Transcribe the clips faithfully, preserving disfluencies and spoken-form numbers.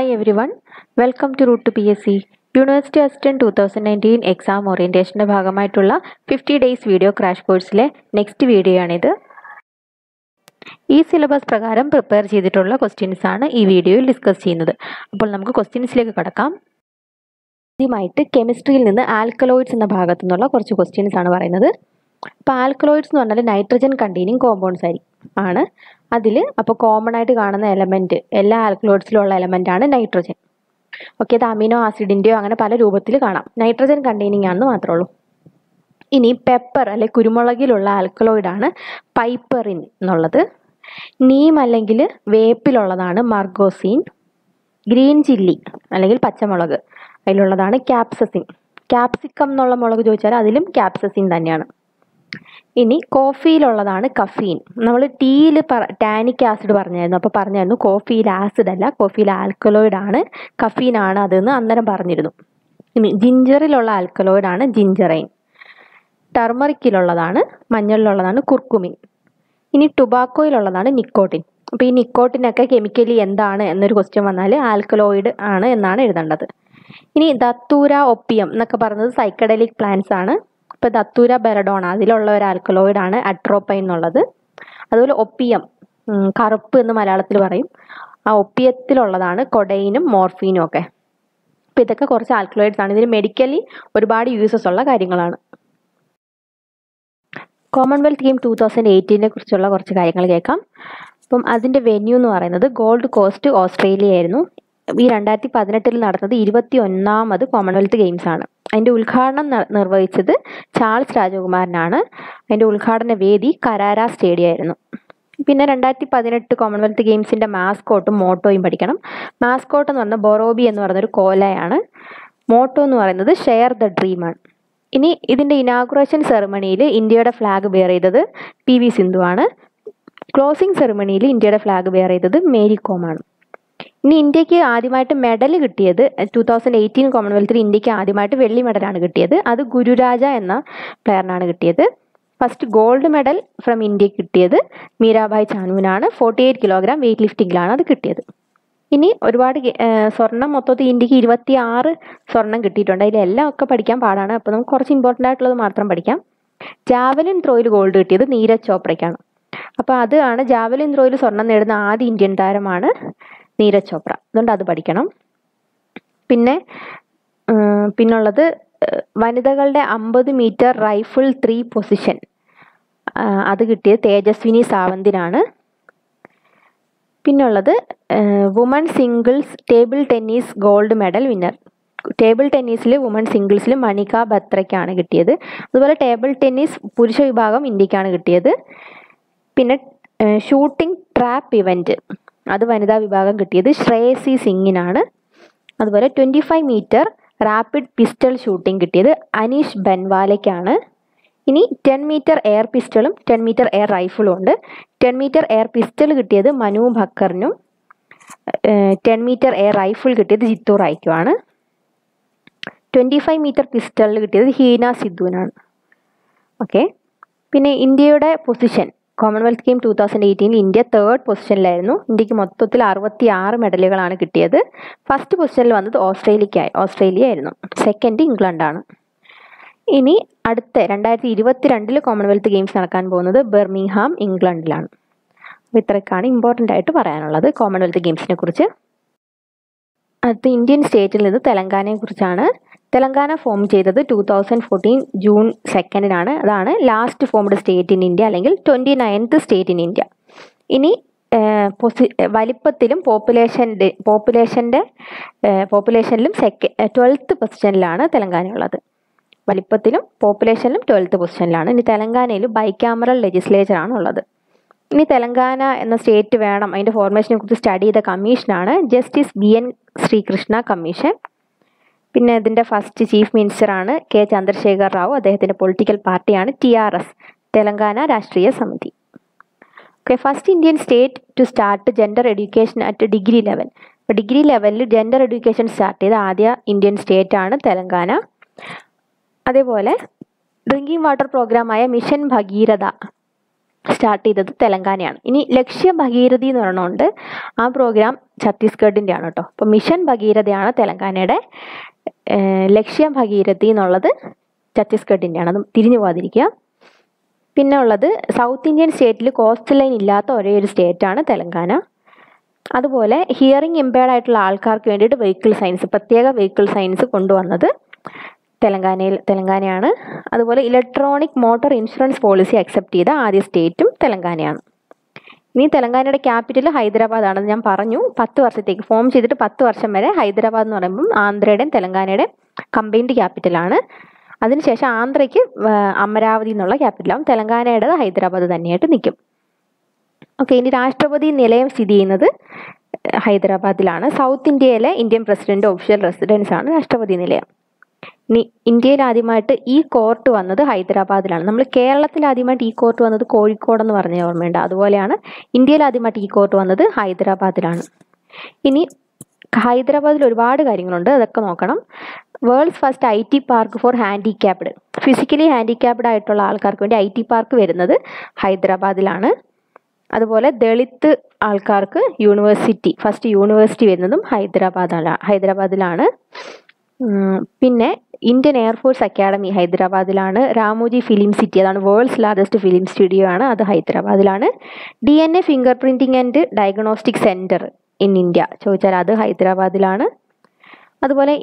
Hi everyone, welcome to Root to P S E. University Assistant twenty nineteen exam orientation ഭാഗമായിട്ടുള്ള fifty days video crash course-ലെ next video ആണിത്. ഈ syllabus പ്രകാരം prepare ചെയ്തിട്ടുള്ള questions ആണ് ഈ വീഡിയോയിൽ ഡിസ്കസ് ചെയ്യുന്നത്. അപ്പോൾ നമുക്ക് questions-ലേക്ക് കടക്കാം. ആദ്യമായിട്ട് കെമിസ്ട്രിയിൽ നിന്ന് ആൽക്കലോയിഡ്സ് എന്ന ഭാഗത്തു നിന്നുള്ള കുറച്ച് questions ആണ് പറയുന്നത്. അപ്പോൾ ആൽക്കലോയിഡ്സ് എന്ന് പറഞ്ഞാൽ നൈട്രജൻ കണ്ടെയ്നിങ് കോമ്പൗണ്ട്സ് ആയി ആണ്. അതിൽ അപ്പോൾ കോമൺ ആയിട്ട് കാണുന്ന എലമെൻറ്റ് എല്ലാ ആൽക്കലോയിഡ്സിലുള്ള എലമെൻ്റ് ആണ് നൈട്രജൻ. ഓക്കെ, അത് അമിനോ ആസിഡിൻ്റെയോ അങ്ങനെ പല രൂപത്തിൽ കാണാം. നൈട്രജൻ കണ്ടെയ്നിങ് ആണെന്ന് മാത്രമേ ഉള്ളൂ. ഇനി പെപ്പർ അല്ലെങ്കിൽ കുരുമുളകിലുള്ള ആൽക്കലോയിഡാണ് പൈപ്പറിൻ എന്നുള്ളത്. നീം അല്ലെങ്കിൽ വേപ്പിലുള്ളതാണ് മർഗോസീൻ. ഗ്രീൻ ചില്ലി അല്ലെങ്കിൽ പച്ചമുളക് അതിലുള്ളതാണ് ക്യാപ്സസിൻ. ക്യാപ്സിക്കം എന്നുള്ള മുളക് ചോദിച്ചാൽ അതിലും ക്യാപ്സസിൻ തന്നെയാണ്. ഇനി കോഫിയിലുള്ളതാണ് കഫീൻ. നമ്മൾ ടീയിൽ പറ ടാനിക് ആസിഡ് പറഞ്ഞായിരുന്നു. അപ്പോൾ പറഞ്ഞായിരുന്നു കോഫിയിൽ ആസിഡ് അല്ല, കോഫിയിൽ ആൽക്കലോയിഡാണ് കഫീനാണ് അതെന്ന് അന്നേരം പറഞ്ഞിരുന്നു. ഇനി ജിഞ്ചറിലുള്ള ആൽക്കലോയിഡാണ് ജിഞ്ചറൈൻ. ടർമറിക്കിലുള്ളതാണ് മഞ്ഞളിലുള്ളതാണ് കുർക്കുമിൻ. ഇനി ടുബാക്കോയിലുള്ളതാണ് നിക്കോട്ടിൻ. അപ്പോൾ ഈ നിക്കോട്ടിനൊക്കെ കെമിക്കലി എന്താണ് എന്നൊരു ക്വസ്റ്റ്യൻ വന്നാൽ ആൽക്കലോയിഡ് ആണ് എന്നാണ് എഴുതേണ്ടത്. ഇനി ദത്തൂര ഒപ്പിയം എന്നൊക്കെ പറഞ്ഞത് സൈക്കഡലിക് പ്ലാന്റ്സ് ആണ്. ഇപ്പോൾ ദത്തൂര ബെറഡോണ അതിലുള്ള ഒരു ആൽക്കലോയിഡാണ് അട്രോപ്പൈൻ എന്നുള്ളത്. അതുപോലെ ഒപ്പിയം, കറുപ്പ് എന്ന് മലയാളത്തിൽ പറയും, ആ ഒപ്പിയത്തിലുള്ളതാണ് കൊഡൈനും മോർഫീനും ഒക്കെ. അപ്പോൾ ഇതൊക്കെ കുറച്ച് ആൽക്കലോയിഡ്സ് ആണ്. ഇതിന് മെഡിക്കലി ഒരുപാട് യൂസസ് ഉള്ള കാര്യങ്ങളാണ്. കോമൺവെൽത്ത് ഗെയിം ടൂ തൗസൻഡ് എയ്റ്റീനെ കുറിച്ചുള്ള കുറച്ച് കാര്യങ്ങൾ കേൾക്കാം. അപ്പം അതിൻ്റെ വെന്യൂ എന്ന് പറയുന്നത് ഗോൾഡ് കോസ്റ്റ് ഓസ്ട്രേലിയ ആയിരുന്നു. ഈ രണ്ടായിരത്തി പതിനെട്ടിൽ നടന്നത് ഇരുപത്തി ഒന്നാമത് കോമൺവെൽത്ത് ഗെയിംസ് ആണ്. അതിൻ്റെ ഉദ്ഘാടനം നിർവഹിച്ചത് ചാൾസ് രാജകുമാരനാണ്. അതിൻ്റെ ഉദ്ഘാടന വേദി കരാര സ്റ്റേഡിയം ആയിരുന്നു. പിന്നെ രണ്ടായിരത്തി പതിനെട്ട് കോമൺവെൽത്ത് ഗെയിംസിൻ്റെ മാസ്കോട്ടും മോട്ടോയും പഠിക്കണം. മാസ്കോട്ട് എന്ന് പറഞ്ഞാൽ ബൊറോബി എന്ന് പറയുന്നൊരു കോലയാണ്. മോട്ടോ എന്ന് പറയുന്നത് ഷെയർ ദ ഡ്രീമാണ്. ഇനി ഇതിൻ്റെ ഇനാഗുറേഷൻ സെറിമണിയിൽ ഇന്ത്യയുടെ ഫ്ലാഗ് ബെയർ ചെയ്തത് പി വി സിന്ധു ആണ്. ക്ലോസിംഗ് സെറിമണിയിൽ ഇന്ത്യയുടെ ഫ്ലാഗ് ബെയർ ചെയ്തത് മേരി കോമാണ്. ഇനി ഇന്ത്യക്ക് ആദ്യമായിട്ട് മെഡൽ കിട്ടിയത് ടൂ തൗസൻഡ് എയ്റ്റീൻ കോമൺവെൽത്തിൽ ഇന്ത്യക്ക് ആദ്യമായിട്ട് വെള്ളി മെഡലാണ് കിട്ടിയത്. അത് ഗുരുരാജ എന്ന പ്ലെയറിനാണ് കിട്ടിയത്. ഫസ്റ്റ് ഗോൾഡ് മെഡൽ ഫ്രം ഇന്ത്യക്ക് കിട്ടിയത് മീരാഭായ് ചാനുവിനാണ്. ഫോർട്ടി എയ്റ്റ് കിലോഗ്രാം വെയ്റ്റ് ലിഫ്റ്റിങ്ങിലാണ് അത് കിട്ടിയത്. ഇനി ഒരുപാട് സ്വർണം, മൊത്തത്തിൽ ഇന്ത്യക്ക് ഇരുപത്തി ആറ് സ്വർണം കിട്ടിയിട്ടുണ്ട്. അതിലെല്ലാം ഒക്കെ പഠിക്കാൻ പാടാണ്. അപ്പോൾ നമുക്ക് കുറച്ച് ഇമ്പോർട്ടൻ്റ് ആയിട്ടുള്ളത് മാത്രം പഠിക്കാം. ജാവലിൻ ത്രോയിൽ ഗോൾഡ് കിട്ടിയത് നീരജ് ചോപ്രയ്ക്കാണ്. അപ്പോൾ അതാണ് ജാവലിൻ ത്രോയിൽ സ്വർണം നേടുന്ന ആദ്യ ഇന്ത്യൻ താരമാണ് നീരജ് ചോപ്ര. അതുകൊണ്ട് അത് പഠിക്കണം. പിന്നെ പിന്നുള്ളത് വനിതകളുടെ അമ്പത് മീറ്റർ റൈഫിൾ ത്രീ പൊസിഷൻ അത് കിട്ടിയത് തേജസ്വിനി സാവന്തിനാണ്. പിന്നുള്ളത് woman singles table tennis gold medal winner. Table ടെന്നീസിൽ വുമൺ സിംഗിൾസിൽ മണിക ബത്രയ്ക്കാണ് കിട്ടിയത്. അതുപോലെ ടേബിൾ ടെന്നീസ് പുരുഷ വിഭാഗം ഇന്ത്യക്കാണ് കിട്ടിയത്. പിന്നെ ഷൂട്ടിംഗ് ട്രാപ്പ് ഇവൻറ്റ് അത് വനിതാ വിഭാഗം കിട്ടിയത് ശ്രേയസി സിംഗിനാണ്. അതുപോലെ twenty five metre rapid pistol shooting കിട്ടിയത് അനീഷ് ബെൻവാലയ്ക്കാണ്. ഇനി ടെൻ മീറ്റർ എയർ പിസ്റ്റളും ടെൻ മീറ്റർ എയർ റൈഫിളും ഉണ്ട്. ടെൻ മീറ്റർ എയർ പിസ്റ്റൾ കിട്ടിയത് മനു ബക്കറിനും ടെൻ മീറ്റർ എയർ റൈഫിൾ കിട്ടിയത് ജിത്തു റായ്ക്കുമാണ്. ട്വൻറ്റി ഫൈവ് മീറ്റർ പിസ്റ്റളിൽ കിട്ടിയത് ഹീന സിദ്ധുവിനാണ്. ഓക്കെ, പിന്നെ ഇന്ത്യയുടെ position Commonwealth game two thousand എയ്റ്റീനിൽ ഇന്ത്യ തേർഡ് പൊസിഷനിലായിരുന്നു. ഇന്ത്യക്ക് മൊത്തത്തിൽ അറുപത്തി ആറ് മെഡലുകളാണ് കിട്ടിയത്. ഫസ്റ്റ് പൊസിഷനിൽ വന്നത് ഓസ്ട്രേലിയക്കായി ഓസ്ട്രേലിയ ആയിരുന്നു. സെക്കൻഡ് ഇംഗ്ലണ്ടാണ്. ഇനി അടുത്ത രണ്ടായിരത്തി ഇരുപത്തി രണ്ടിൽ കോമൺവെൽത്ത് ഗെയിംസ് നടക്കാൻ പോകുന്നത് ബെർമിംഗ്ഹാം ഇംഗ്ലണ്ടിലാണ്. അപ്പോൾ ഇത്രയൊക്കെയാണ് ഇമ്പോർട്ടൻ്റ് ആയിട്ട് പറയാനുള്ളത് കോമൺവെൽത്ത് ഗെയിംസിനെ കുറിച്ച്. അടുത്ത് ഇന്ത്യൻ സ്റ്റേറ്റിൽ നിന്ന് തെലങ്കാനയെക്കുറിച്ചാണ്. തെലങ്കാന ഫോം ചെയ്തത് ടൂ തൗസൻഡ് ഫോർട്ടീൻ ജൂൺ സെക്കൻഡിനാണ്. അതാണ് last formed state in India അല്ലെങ്കിൽ twenty ninth state in India. ഇനി പൊസി വലിപ്പത്തിലും പോപ്പുലേഷൻ്റെ പോപ്പുലേഷൻ്റെ പോപ്പുലേഷനിലും സെക്ക ട്വൽത്ത് പൊസിഷനിലാണ് തെലങ്കാനയുള്ളത്. വലിപ്പത്തിലും പോപ്പുലേഷനിലും ട്വൽത്ത് പൊസിഷനിലാണ്. ഇനി തെലങ്കാനയിൽ ബൈക്യാമറൽ ലെജിസ്ലേച്ചറാണ് ഉള്ളത്. ഇനി തെലങ്കാന എന്ന സ്റ്റേറ്റ് വേണം. അതിൻ്റെ ഫോർമേഷനെ കുറിച്ച് സ്റ്റഡി ചെയ്ത കമ്മീഷനാണ് justice B N Srikrishna commission. പിന്നെ ഇതിൻ്റെ ഫസ്റ്റ് ചീഫ് മിനിസ്റ്ററാണ് കെ ചന്ദ്രശേഖർ റാവു. അദ്ദേഹത്തിൻ്റെ പൊളിറ്റിക്കൽ പാർട്ടിയാണ് T R S, Telangana Rashtriya Samithi. Okay, first Indian state to start gender education at degree level. അപ്പോൾ ഡിഗ്രി ലെവലിൽ ജെൻഡർ എഡ്യൂക്കേഷൻ സ്റ്റാർട്ട് ചെയ്ത ആദ്യ ഇന്ത്യൻ സ്റ്റേറ്റാണ് തെലങ്കാന. അതേപോലെ ഡ്രിങ്കിങ് വാട്ടർ പ്രോഗ്രാമായ മിഷൻ ഭഗീരഥ സ്റ്റാർട്ട് ചെയ്തത് തെലങ്കാനയാണ്. ഇനി ലക്ഷ്യ ഭഗീരഥി എന്ന് പറഞ്ഞുകൊണ്ട് ആ പ്രോഗ്രാം ഛത്തീസ്ഗഡിൻ്റെ ആണ് കേട്ടോ. അപ്പോൾ മിഷൻ ഭഗീരഥയാണ് തെലങ്കാനയുടെ, ലക്ഷ്യ ഭഗീരഥി എന്നുള്ളത് ഛത്തീസ്ഗഡിൻ്റെ ആണ്, അത് തിരിഞ്ഞു പോകാതിരിക്കുക. പിന്നെ ഉള്ളത് സൗത്ത് ഇന്ത്യൻ സ്റ്റേറ്റിൽ കോസ്റ്റ് ലൈൻ ഇല്ലാത്ത ഒരേ ഒരു സ്റ്റേറ്റാണ് തെലങ്കാന. അതുപോലെ ഹിയറിംഗ് ഇമ്പയർഡ് ആയിട്ടുള്ള ആൾക്കാർക്ക് വേണ്ടിയിട്ട് വെഹിക്കിൾ സയൻസ്, പ്രത്യേക വെഹിക്കിൾ സയൻസ് കൊണ്ടുവന്നത് തെലങ്കാനയിൽ തെലങ്കാനയാണ്. അതുപോലെ electronic motor insurance policy accept ചെയ്ത ആദ്യ സ്റ്റേറ്റും തെലങ്കാനയാണ്. ഇനി തെലങ്കാനയുടെ ക്യാപിറ്റൽ ഹൈദരാബാദാണെന്ന് ഞാൻ പറഞ്ഞു. പത്ത് വർഷത്തേക്ക് ഫോം ചെയ്തിട്ട് പത്ത് വർഷം വരെ ഹൈദരാബാദ് എന്ന് പറയുമ്പം ആന്ധ്രയുടെയും തെലങ്കാനയുടെയും കമ്പൈൻഡ് ക്യാപിറ്റലാണ്. അതിനുശേഷം ആന്ധ്രയ്ക്ക് അമരാവതി എന്നുള്ള ക്യാപിറ്റലാവും, തെലങ്കാനയുടേത് ഹൈദരാബാദ് തന്നെയായിട്ട് നിൽക്കും. ഓക്കെ, ഇനി രാഷ്ട്രപതി നിലയം സ്ഥിതി ചെയ്യുന്നത് ഹൈദരാബാദിലാണ്. സൗത്ത് ഇന്ത്യയിലെ ഇന്ത്യൻ പ്രസിഡന്റ് ഒഫീഷ്യൽ റെസിഡൻസ് ആണ് രാഷ്ട്രപതി നിലയം. ഇനി ഇന്ത്യയിൽ ആദ്യമായിട്ട് ഈ കോർട്ട് വന്നത് ഹൈദരാബാദിലാണ്. നമ്മൾ കേരളത്തിൽ ആദ്യമായിട്ട് ഈ കോർട്ട് വന്നത് കോഴിക്കോടെന്ന് പറഞ്ഞ ഓർമ്മയുണ്ട്, അതുപോലെയാണ് ഇന്ത്യയിൽ ആദ്യമായിട്ട് ഈ കോർട്ട് വന്നത് ഹൈദരാബാദിലാണ്. ഇനി ഹൈദരാബാദിൽ ഒരുപാട് കാര്യങ്ങളുണ്ട്, അതൊക്കെ നോക്കണം. World's first I T park for handicapped, physically handicapped ആയിട്ടുള്ള ആൾക്കാർക്ക് വേണ്ടി ഐ ടി പാർക്ക് വരുന്നത് ഹൈദരാബാദിലാണ്. അതുപോലെ ദളിത് ആൾക്കാർക്ക് യൂണിവേഴ്സിറ്റി, ഫസ്റ്റ് യൂണിവേഴ്സിറ്റി വരുന്നതും ഹൈദരാബാദാണ് ഹൈദരാബാദിലാണ് പിന്നെ ഇന്ത്യൻ എയർഫോഴ്സ് അക്കാഡമി ഹൈദരാബാദിലാണ്. രാമോജി ഫിലിം സിറ്റി, അതാണ് വേൾഡ്സ് ലാർജസ്റ്റ് ഫിലിം സ്റ്റുഡിയോ ആണ്, അത് ഹൈദരാബാദിലാണ്. D N A finger printing and diagnostic centre in India ചോദിച്ചാൽ അത് ഹൈദരാബാദിലാണ്. അതുപോലെ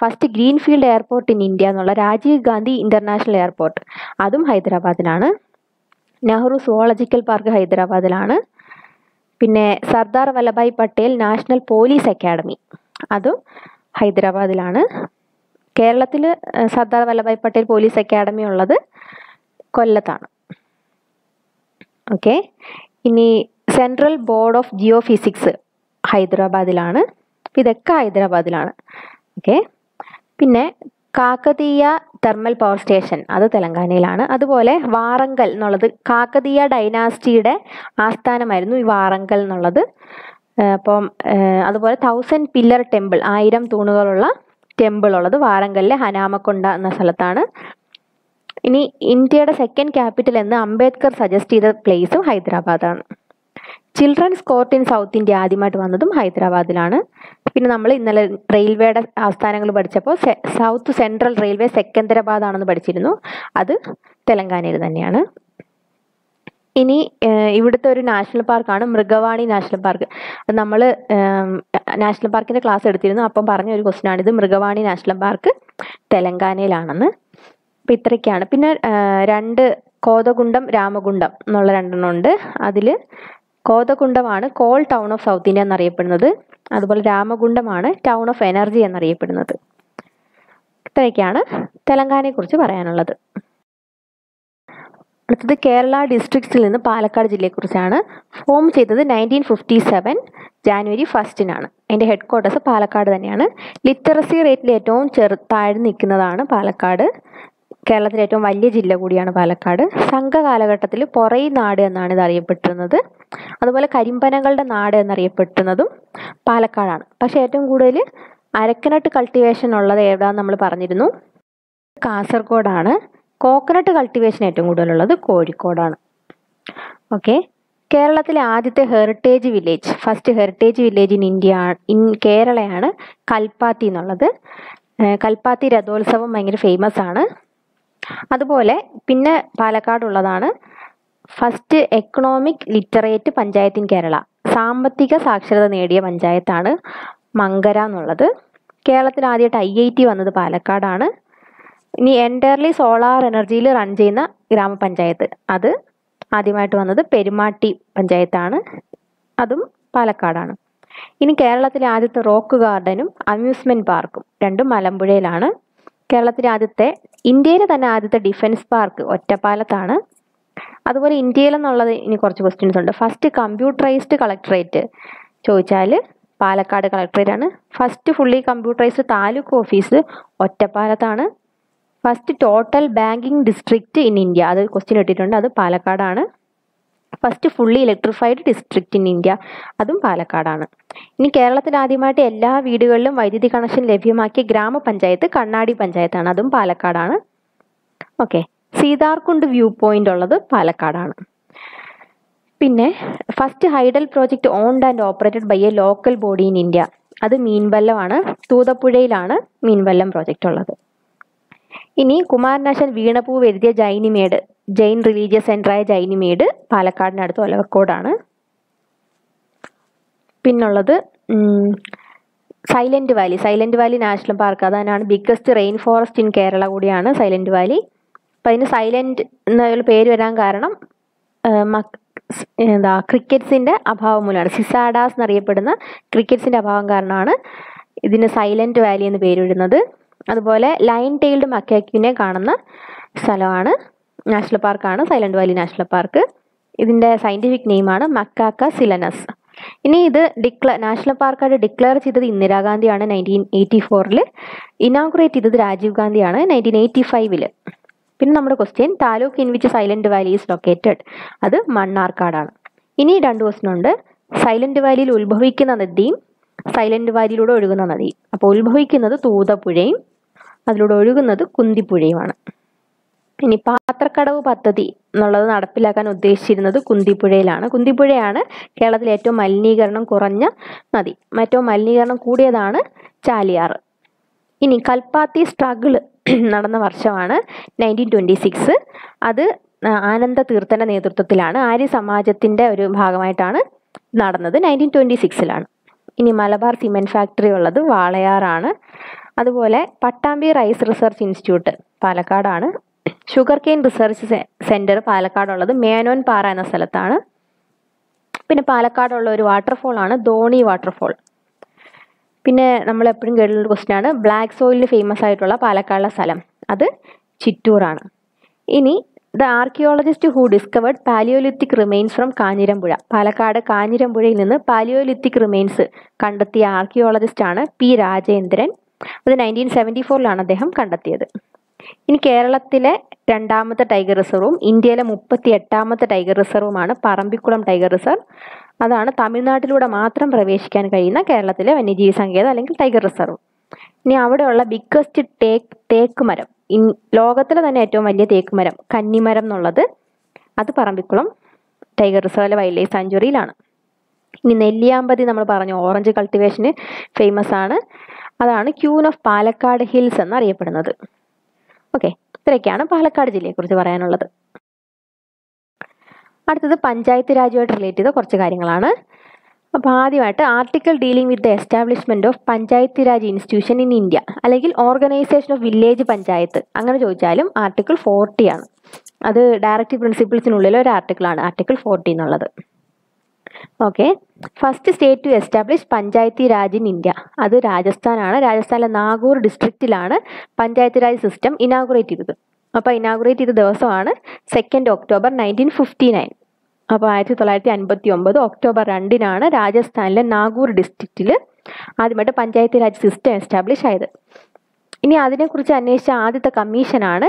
first green field airport in India എന്നുള്ള രാജീവ് ഗാന്ധി ഇൻ്റർനാഷണൽ എയർപോർട്ട്, അതും ഹൈദരാബാദിലാണ്. നെഹ്റു സുവോളജിക്കൽ പാർക്ക് ഹൈദരാബാദിലാണ്. പിന്നെ Sardar Vallabhbhai Patel national police academy അതും ഹൈദരാബാദിലാണ്. കേരളത്തിൽ സർദാർ വല്ലഭായ് പട്ടേൽ പോലീസ് അക്കാഡമി ഉള്ളത് കൊല്ലത്താണ്. ഓക്കെ, ഇനി central board of Jio physics ഹൈദരാബാദിലാണ്. ഇതൊക്കെ ഹൈദരാബാദിലാണ്. ഓക്കെ, പിന്നെ കാക്കതീയ തെർമൽ പവർ സ്റ്റേഷൻ അത് തെലങ്കാനയിലാണ്. അതുപോലെ വാറങ്കൽ എന്നുള്ളത് കാക്കതീയ ഡൈനാസ്റ്റിയുടെ ആസ്ഥാനമായിരുന്നു ഈ വാറങ്കൽ എന്നുള്ളത്. അപ്പം അതുപോലെ തൗസൻഡ് പില്ലർ ടെമ്പിൾ, ആയിരം തൂണുകളുള്ള ടെമ്പിൾ ഉള്ളത് വാറങ്കലിലെ ഹനാമക്കൊണ്ട എന്ന സ്ഥലത്താണ്. ഇനി ഇന്ത്യയുടെ സെക്കൻഡ് ക്യാപിറ്റൽ എന്ന് അംബേദ്കർ സജസ്റ്റ് ചെയ്ത പ്ലേസും ഹൈദരാബാദാണ്. Children's court in south India ആദ്യമായിട്ട് വന്നതും ഹൈദരാബാദിലാണ്. പിന്നെ നമ്മൾ ഇന്നലെ റെയിൽവേയുടെ ആസ്ഥാനങ്ങൾ പഠിച്ചപ്പോൾ സൗത്ത് സെൻട്രൽ റെയിൽവേ സെക്കന്ദരാബാദ് ആണെന്ന് പഠിച്ചിരുന്നു, അത് തെലങ്കാനയിൽ തന്നെയാണ്. ഇനി ഇവിടുത്തെ ഒരു നാഷണൽ പാർക്കാണ് മൃഗവാണി നാഷണൽ പാർക്ക്. അത് നമ്മൾ നാഷണൽ പാർക്കിൻ്റെ ക്ലാസ് എടുത്തിരുന്നു, അപ്പം പറഞ്ഞ ഒരു ക്വസ്റ്റ്യനാണിത്, മൃഗവാണി നാഷണൽ പാർക്ക് തെലങ്കാനയിലാണെന്ന്. അപ്പം ഇത്രയ്ക്കാണ്. പിന്നെ രണ്ട് കോതഗുണ്ടം രാമഗുണ്ടം എന്നുള്ള രണ്ടെണ്ണം ഉണ്ട്. അതിൽ കോതഗുണ്ടമാണ് coal town of south India എന്നറിയപ്പെടുന്നത്, അതുപോലെ രാമഗുണ്ടമാണ് ടൗൺ ഓഫ് എനർജി എന്നറിയപ്പെടുന്നത്. ഇത്രയൊക്കെയാണ് തെലങ്കാനയെക്കുറിച്ച് പറയാനുള്ളത്. അടുത്തത് കേരള ഡിസ്ട്രിക്ട്സിൽ നിന്ന് പാലക്കാട് ജില്ലയെക്കുറിച്ചാണ്. ഫോം ചെയ്തത് നയൻറ്റീൻ ഫിഫ്റ്റി സെവൻ ജാനുവരി ഫസ്റ്റിനാണ്. അതിൻ്റെ ഹെഡ് ക്വാർട്ടേഴ്സ് പാലക്കാട് തന്നെയാണ്. ലിറ്ററസി റേറ്റിൽ ഏറ്റവും ചെറു താഴ്ന്നു നിൽക്കുന്നതാണ് പാലക്കാട്. കേരളത്തിലെ ഏറ്റവും വലിയ ജില്ല കൂടിയാണ് പാലക്കാട്. സംഘ കാലഘട്ടത്തിൽ പൊറൈ നാട് എന്നാണ് ഇത് അറിയപ്പെട്ടിരുന്നത്. അതുപോലെ കരിമ്പനകളുടെ നാട് എന്നറിയപ്പെട്ടിരുന്നതും പാലക്കാടാണ്. പക്ഷേ ഏറ്റവും കൂടുതൽ അരക്കനട്ട് കൾട്ടിവേഷൻ ഉള്ളത് എവിടെയാണെന്ന് നമ്മൾ പറഞ്ഞിരുന്നു, കാസർഗോഡാണ്. കോക്കനട്ട് കൾട്ടിവേഷൻ ഏറ്റവും കൂടുതലുള്ളത് കോഴിക്കോടാണ്. ഓക്കെ, കേരളത്തിലെ ആദ്യത്തെ heritage village, first heritage village in India in കേരളയാണ് കൽപ്പാത്തി എന്നുള്ളത്. കൽപ്പാത്തി രഥോത്സവം ഭയങ്കര ഫേമസ് ആണ്. അതുപോലെ പിന്നെ പാലക്കാടുള്ളതാണ് first economic literate panchayat in Kerala, സാമ്പത്തിക സാക്ഷരത നേടിയ പഞ്ചായത്താണ് മങ്കര എന്നുള്ളത്. കേരളത്തിൽ ആദ്യമായിട്ട് ഐ ഐ ടി വന്നത് പാലക്കാടാണ്. ഇനി എൻറ്റയർലി സോളാർ എനർജിയിൽ റൺ ചെയ്യുന്ന ഗ്രാമപഞ്ചായത്ത്, അത് ആദ്യമായിട്ട് വന്നത് പെരുമാട്ടി പഞ്ചായത്താണ്, അതും പാലക്കാടാണ്. ഇനി കേരളത്തിലെ ആദ്യത്തെ റോക്ക് ഗാർഡനും അമ്യൂസ്മെൻറ്റ് പാർക്കും രണ്ടും മലമ്പുഴയിലാണ്. കേരളത്തിലെ ആദ്യത്തെ ഇന്ത്യയിലെ തന്നെ ആദ്യത്തെ ഡിഫൻസ് പാർക്ക് ഒറ്റപ്പാലത്താണ്. അതുപോലെ ഇന്ത്യയിലെന്നുള്ളത് ഇനി കുറച്ച് ക്വസ്റ്റ്യൻസ് ഉണ്ട്. ഫസ്റ്റ് കമ്പ്യൂട്ടറൈസ്ഡ് കളക്ടറേറ്റ് ചോദിച്ചാൽ പാലക്കാട് കളക്ടറേറ്റാണ്. First fully computerised taluk office ഒറ്റപ്പാലത്താണ്. First total banking district in India, അത് ക്വസ്റ്റ്യൻ ഇട്ടിട്ടുണ്ട്, അത് പാലക്കാടാണ്. First fully electrified district in India, അതും പാലക്കാടാണ്. ഇനി കേരളത്തിൽ ആദ്യമായിട്ട് എല്ലാ വീടുകളിലും വൈദ്യുതി കണക്ഷൻ ലഭ്യമാക്കിയ ഗ്രാമപഞ്ചായത്ത് കണ്ണാടി പഞ്ചായത്താണ്, അതും പാലക്കാടാണ്. ഓക്കെ, സീതാർകുണ്ട് വ്യൂ പോയിന്റ് ഉള്ളത് പാലക്കാടാണ്. പിന്നെ first hydel project owned and operated by a local body in India, അത് മീൻവല്ലമാണ്. തൂതപ്പുഴയിലാണ് മീൻവല്ലം പ്രോജക്റ്റ് ഉള്ളത്. ഇനി കുമാരനാശൻ വീണപൂവ് എഴുതിയ ജൈനിമേട്, ജൈൻ റിലീജിയസ് സെൻ്ററായ ജൈനിമേട് പാലക്കാടിനടുത്ത് ഒലവക്കോടാണ്. പിന്നുള്ളത് silent Valley, silent Valley national park, അതാണ് biggest rain forest in Kerala കൂടിയാണ് സൈലൻറ്റ് വാലി. അപ്പം അതിന് സൈലൻറ്റ് എന്നുള്ള പേര് വരാൻ കാരണം എന്താ ക്രിക്കറ്റ്സിൻ്റെ അഭാവം മൂലമാണ്. സിസാഡാസ് എന്നറിയപ്പെടുന്ന ക്രിക്കറ്റ്സിൻ്റെ അഭാവം കാരണമാണ് ഇതിന് സൈലൻറ്റ് വാലി എന്ന് പേരിടുന്നത്. അതുപോലെ ലൈൻ ടെയിൽഡ് മക്കാക്യൂവിനെ കാണുന്ന സ്ഥലമാണ്, നാഷണൽ പാർക്കാണ് സൈലൻറ്റ് വാലി നാഷണൽ പാർക്ക്. ഇതിൻ്റെ സയൻറ്റിഫിക് നെയിമാണ് മക്കാക്ക സിലനസ്. ഇനി ഇത് ഡിക്ല നാഷണൽ പാർക്കായിട്ട് ഡിക്ലെയർ ചെയ്തത് ഇന്ദിരാഗാന്ധിയാണ് നയൻറ്റീൻ എയ്റ്റി ഫോറിൽ. ഇനോഗ്രേറ്റ് ചെയ്തത് രാജീവ് ഗാന്ധിയാണ് നയൻറ്റീൻ എയ്റ്റി ഫൈവില്. പിന്നെ നമ്മുടെ question taluk in which silent Valley is located, അത് മണ്ണാർക്കാടാണ്. ഇനി രണ്ട് ക്വസ്റ്റ്യൻ ഉണ്ട്. സൈലൻറ്റ് വാലിയിൽ ഉത്ഭവിക്കുന്ന നദിയും സൈലൻറ്റ് വാലിയിലൂടെ ഒഴുകുന്ന നദിയും. അപ്പോൾ ഉത്ഭവിക്കുന്നത് തൂതപ്പുഴയും അതിലൂടെ ഒഴുകുന്നത് കുന്തിപ്പുഴയുമാണ്. ഇനി പാത്രക്കടവ് പദ്ധതി എന്നുള്ളത് നടപ്പിലാക്കാൻ ഉദ്ദേശിച്ചിരുന്നത് കുന്തിപ്പുഴയിലാണ്. കുന്തിപ്പുഴയാണ് കേരളത്തിലെ ഏറ്റവും മലിനീകരണം കുറഞ്ഞ നദി, ഏറ്റവും മലിനീകരണം കൂടിയതാണ് ചാലിയാറ്. ഇനി കൽപ്പാത്തി സ്ട്രഗിൾ നടന്ന വർഷമാണ് നയൻറ്റീൻ ട്വൻറ്റി സിക്സ്. അത് ആനന്ദ തീർത്ഥൻ്റെ നേതൃത്വത്തിലാണ്, ആര്യ സമാജത്തിൻ്റെ ഒരു ഭാഗമായിട്ടാണ് നടന്നത്, നയൻറ്റീൻ ട്വൻറ്റി സിക്സിലാണ്. ഇനി മലബാർ സിമെൻറ്റ് ഫാക്ടറി ഉള്ളത് വാളയാറാണ്. അതുപോലെ പട്ടാമ്പി റൈസ് റിസർച്ച് ഇൻസ്റ്റിറ്റ്യൂട്ട് പാലക്കാടാണ്. ഷുഗർ കെയിൻ റിസർച്ച് സെൻറ്റർ പാലക്കാടുള്ളത് മേനോൻ പാറ എന്ന സ്ഥലത്താണ്. പിന്നെ പാലക്കാടുള്ള ഒരു വാട്ടർഫോളാണ് ധോണി വാട്ടർഫോൾ. പിന്നെ നമ്മൾ എപ്പോഴും കേട്ടിട്ടുള്ള ക്വസ്റ്റ്യൻ ആണ് ബ്ലാക്ക് സോയിലിൽ ഫേമസ് ആയിട്ടുള്ള പാലക്കാടുള്ള സ്ഥലം, അത് ചിറ്റൂറാണ്. ഇനി the archaeologist who discovered palaeolithic remains from Kanjirapuzha, Palakkad കാഞ്ഞിരമ്പുഴയിൽ നിന്ന് പാലിയോലിത്തിക് റിമെയിൻസ് കണ്ടെത്തിയ ആർക്കിയോളജിസ്റ്റാണ് പി രാജേന്ദ്രൻ. അത് നയൻറ്റീൻ സെവൻറ്റി ഫോറിലാണ് അദ്ദേഹം കണ്ടെത്തിയത്. ഇനി കേരളത്തിലെ രണ്ടാമത്തെ ടൈഗർ റിസർവും ഇന്ത്യയിലെ മുപ്പത്തി എട്ടാമത്തെ ടൈഗർ റിസർവുമാണ് പറമ്പിക്കുളം ടൈഗർ റിസർവ്. അതാണ് തമിഴ്നാട്ടിലൂടെ മാത്രം പ്രവേശിക്കാൻ കഴിയുന്ന കേരളത്തിലെ വന്യജീവി സങ്കേതം അല്ലെങ്കിൽ ടൈഗർ റിസർവ്. ഇനി അവിടെയുള്ള ബിഗ്ഗസ്റ്റ് ടേക്ക് തേക്ക് മരം, ഇൻ ലോകത്തിലെ തന്നെ ഏറ്റവും വലിയ തേക്ക് മരം കന്നിമരം എന്നുള്ളത് അത് പറമ്പിക്കുളം ടൈഗർ റിസർവിലെ വൈൽഡ് ലൈഫ് സാഞ്ചുറിയിലാണ്. ഇനി നെല്ലിയാമ്പതി നമ്മൾ പറഞ്ഞു ഓറഞ്ച് കൾട്ടിവേഷന് ഫേമസ് ആണ്, അതാണ് ക്യൂൻ ഓഫ് പാലക്കാട് ഹിൽസ് എന്നറിയപ്പെടുന്നത്. ഓക്കെ, ഇത്രയൊക്കെയാണ് പാലക്കാട് ജില്ലയെക്കുറിച്ച് പറയാനുള്ളത്. അടുത്തത് പഞ്ചായത്ത് രാജുമായിട്ട് റിലേറ്റ് ചെയ്ത കുറച്ച് കാര്യങ്ങളാണ്. അപ്പോൾ ആദ്യമായിട്ട് article dealing with the establishment of panchayat raj institution in India, അല്ലെങ്കിൽ ഓർഗനൈസേഷൻ ഓഫ് വില്ലേജ് പഞ്ചായത്ത് അങ്ങനെ ചോദിച്ചാലും ആർട്ടിക്കിൾ ഫോർട്ടിയാണ്. അത് ഡയറക്റ്റീവ് പ്രിൻസിപ്പിൾസിനുള്ളിലെ ഒരു ആർട്ടിക്കിളാണ് ആർട്ടിക്കിൾ ഫോർട്ടി എന്നുള്ളത്. Okay, first state to establish Panchayati raj in India അത് രാജസ്ഥാനാണ്. രാജസ്ഥാനിലെ നാഗൂർ ഡിസ്ട്രിക്റ്റിലാണ് പഞ്ചായത്ത് രാജ് സിസ്റ്റം ഇനാഗുറേറ്റ് ചെയ്തത്. അപ്പോൾ ഇനാഗുറേറ്റ് ചെയ്ത ദിവസമാണ് second October nineteen fifty nine. അപ്പോൾ ആയിരത്തി തൊള്ളായിരത്തി അൻപത്തി ഒമ്പത് ഒക്ടോബർ രണ്ടിനാണ് രാജസ്ഥാനിലെ നാഗൂർ ഡിസ്ട്രിക്റ്റിൽ ആദ്യമായിട്ട് പഞ്ചായത്തി രാജ് സിസ്റ്റം എസ്റ്റാബ്ലിഷ് ആയത്. ഇനി അതിനെക്കുറിച്ച് അന്വേഷിച്ച ആദ്യത്തെ കമ്മീഷനാണ്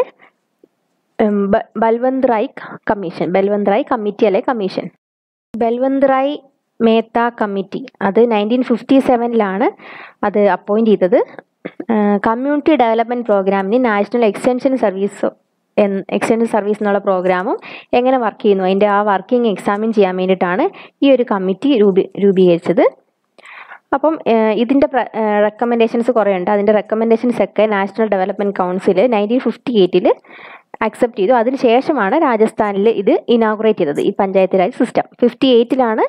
ബൽവന്ത് റായ് കമ്മീഷൻ, ബൽവന്ത് റായ് കമ്മിറ്റി അല്ലെ കമ്മീഷൻ, ബൽവന്ത് റായ് മേത്ത കമ്മിറ്റി. അത് നയൻറ്റീൻ ഫിഫ്റ്റി സെവനിലാണ് അത് അപ്പോയിൻ്റ് ചെയ്തത്. കമ്മ്യൂണിറ്റി ഡെവലപ്മെൻറ്റ് പ്രോഗ്രാമിന് national extension service extension service എന്നുള്ള പ്രോഗ്രാമും എങ്ങനെ വർക്ക് ചെയ്യുന്നു അതിൻ്റെ ആ വർക്കിംഗ് എക്സാമിൻ ചെയ്യാൻ വേണ്ടിയിട്ടാണ് ഈ ഒരു കമ്മിറ്റി രൂപീ രൂപീകരിച്ചത് അപ്പം ഇതിൻ്റെ റെക്കമെൻഡേഷൻസ് കുറേ ഉണ്ട്. അതിൻ്റെ റെക്കമെൻഡേഷൻസൊക്കെ national development council nineteen fifty എയ്റ്റിൽ അക്സെപ്റ്റ് ചെയ്തു. അതിനുശേഷമാണ് രാജസ്ഥാനിൽ ഇത് ഇനാഗുറേറ്റ് ചെയ്തത്, ഈ പഞ്ചായത്ത് രാജ് സിസ്റ്റം. ഫിഫ്റ്റി എയ്റ്റിലാണ്